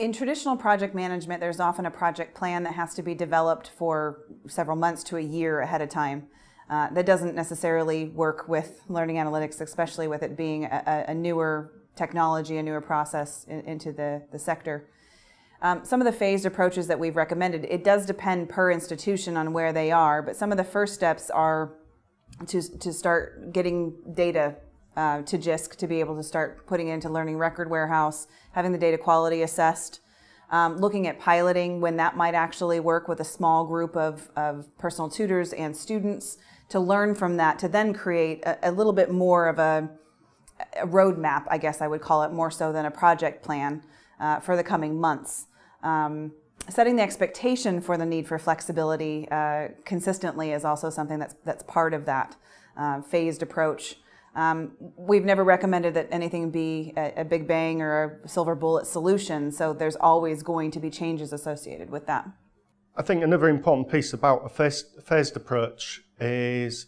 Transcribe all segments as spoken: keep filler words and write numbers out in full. In traditional project management, there's often a project plan that has to be developed for several months to a year ahead of time. Uh, that doesn't necessarily work with learning analytics, especially with it being a, a newer technology, a newer process in, into the, the sector. Um, some of the phased approaches that we've recommended, it does depend per institution on where they are, but some of the first steps are to, to start getting data Uh, to Jisc to be able to start putting it into Learning Record Warehouse, having the data quality assessed, um, looking at piloting when that might actually work with a small group of, of personal tutors and students to learn from that to then create a, a little bit more of a, a roadmap, I guess I would call it, more so than a project plan uh, for the coming months. Um, setting the expectation for the need for flexibility uh, consistently is also something that's, that's part of that uh, phased approach. Um, we've never recommended that anything be a, a big bang or a silver bullet solution, so there's always going to be changes associated with that. I think another important piece about a phased, phased approach is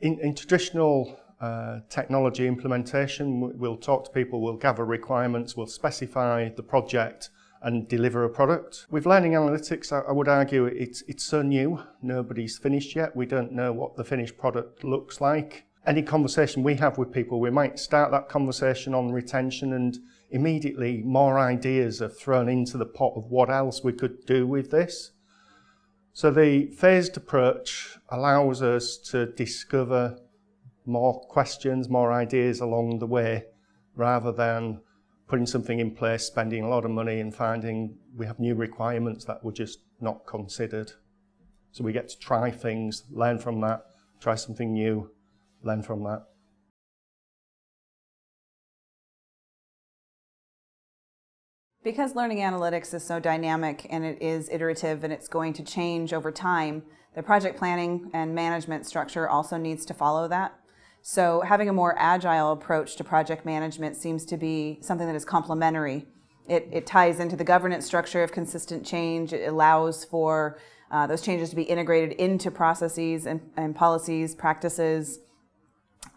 in, in traditional uh, technology implementation, we'll talk to people, we'll gather requirements, we'll specify the project and deliver a product. With learning analytics, I would argue it's, it's so new, nobody's finished yet, we don't know what the finished product looks like. Any conversation we have with people, we might start that conversation on retention and immediately more ideas are thrown into the pot of what else we could do with this. So the phased approach allows us to discover more questions, more ideas along the way, rather than putting something in place, spending a lot of money and finding we have new requirements that were just not considered. So we get to try things, learn from that, try something new. Learn from that. Because learning analytics is so dynamic and it is iterative and it's going to change over time, the project planning and management structure also needs to follow that. So having a more agile approach to project management seems to be something that is complementary. It, it ties into the governance structure of consistent change. It allows for uh, those changes to be integrated into processes and, and policies, practices.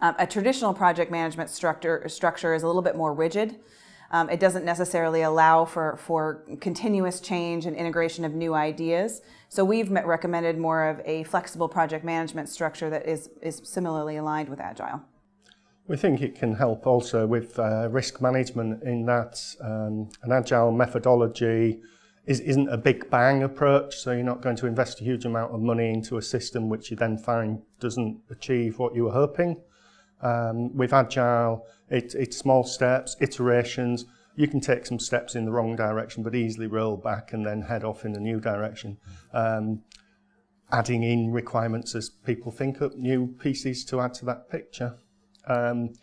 Um, a traditional project management structure, structure is a little bit more rigid. Um, it doesn't necessarily allow for, for continuous change and integration of new ideas. So we've met, recommended more of a flexible project management structure that is, is similarly aligned with Agile. We think it can help also with uh, risk management in that um, an Agile methodology is, isn't a big bang approach, so you're not going to invest a huge amount of money into a system which you then find doesn't achieve what you were hoping. Um, with Agile, it, it's small steps, iterations. You can take some steps in the wrong direction, but easily roll back and then head off in a new direction. Um, adding in requirements as people think up new pieces to add to that picture. Um,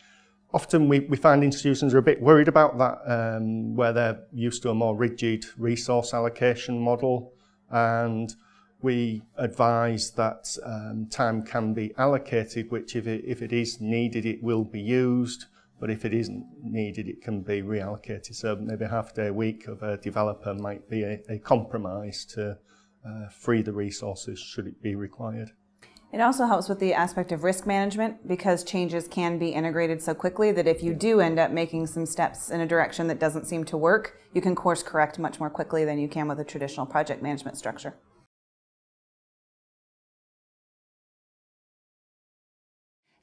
often we, we find institutions are a bit worried about that, um, where they're used to a more rigid resource allocation model, and we advise that um, time can be allocated, which if it, if it is needed, it will be used, but if it isn't needed, it can be reallocated. So maybe half a day a week of a developer might be a, a compromise to uh, free the resources should it be required. It also helps with the aspect of risk management, because changes can be integrated so quickly that if you do end up making some steps in a direction that doesn't seem to work, you can course correct much more quickly than you can with a traditional project management structure.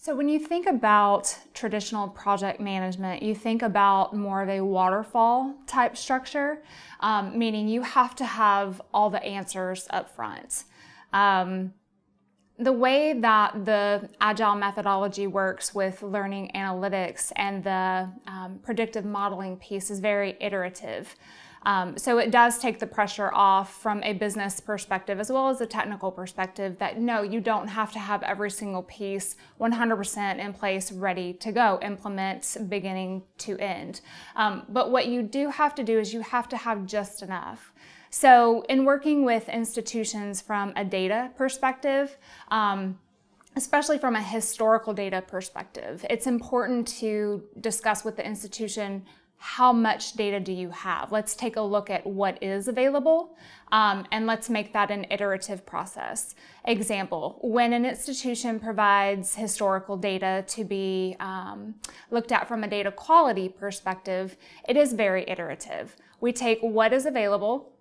So when you think about traditional project management, you think about more of a waterfall type structure, um, meaning you have to have all the answers up front. Um, the way that the Agile methodology works with learning analytics and the um, predictive modeling piece is very iterative. Um, so it does take the pressure off from a business perspective as well as a technical perspective that no, you don't have to have every single piece one hundred percent in place, ready to go, implement beginning to end. Um, but what you do have to do is you have to have just enough. So in working with institutions from a data perspective, um, especially from a historical data perspective, it's important to discuss with the institution how much data do you have? Let's take a look at what is available, um, and let's make that an iterative process. Example, when an institution provides historical data to be um, looked at from a data quality perspective, it is very iterative. We take what is available,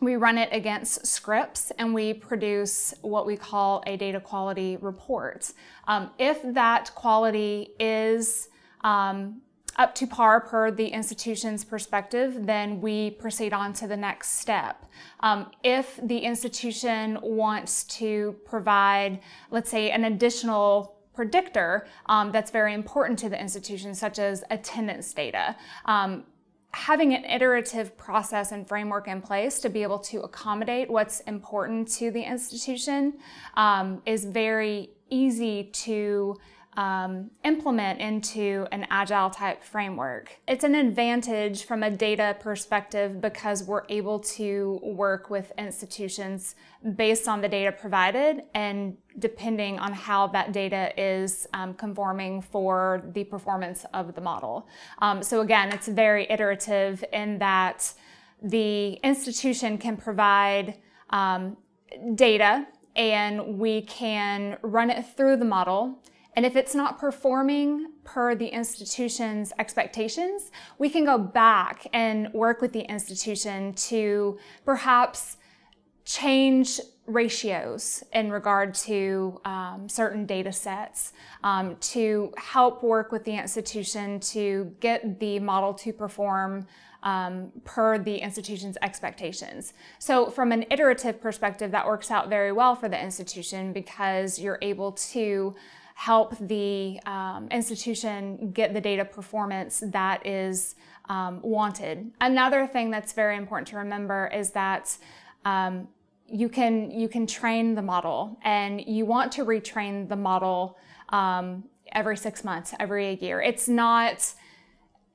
we run it against scripts, and we produce what we call a data quality report. Um, if that quality is um, up to par per the institution's perspective, then we proceed on to the next step. Um, if the institution wants to provide, let's say, an additional predictor um, that's very important to the institution, such as attendance data, um, having an iterative process and framework in place to be able to accommodate what's important to the institution um, is very easy to Um, implement into an agile type framework. It's an advantage from a data perspective because we're able to work with institutions based on the data provided and depending on how that data is um, conforming for the performance of the model. Um, so again, it's very iterative in that the institution can provide um, data and we can run it through the model. And if it's not performing per the institution's expectations, we can go back and work with the institution to perhaps change ratios in regard to um, certain data sets um, to help work with the institution to get the model to perform um, per the institution's expectations. So from an iterative perspective, that works out very well for the institution because you're able to help the um, institution get the data performance that is um, wanted. Another thing that's very important to remember is that um, you can you can train the model, and you want to retrain the model um, every six months, every year. It's not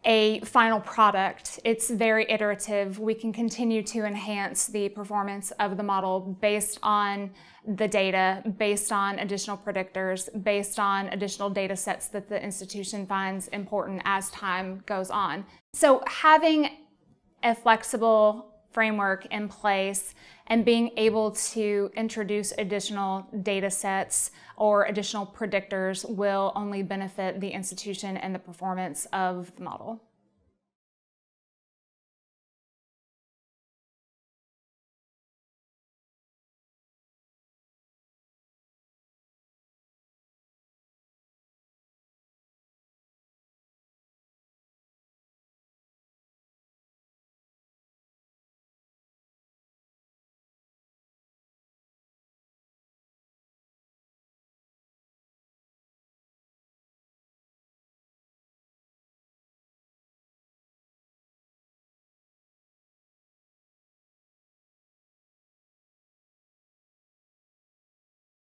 a final product. It's very iterative. We can continue to enhance the performance of the model based on the data, based on additional predictors, based on additional data sets that the institution finds important as time goes on. So having a flexible framework in place and being able to introduce additional data sets or additional predictors will only benefit the institution and the performance of the model.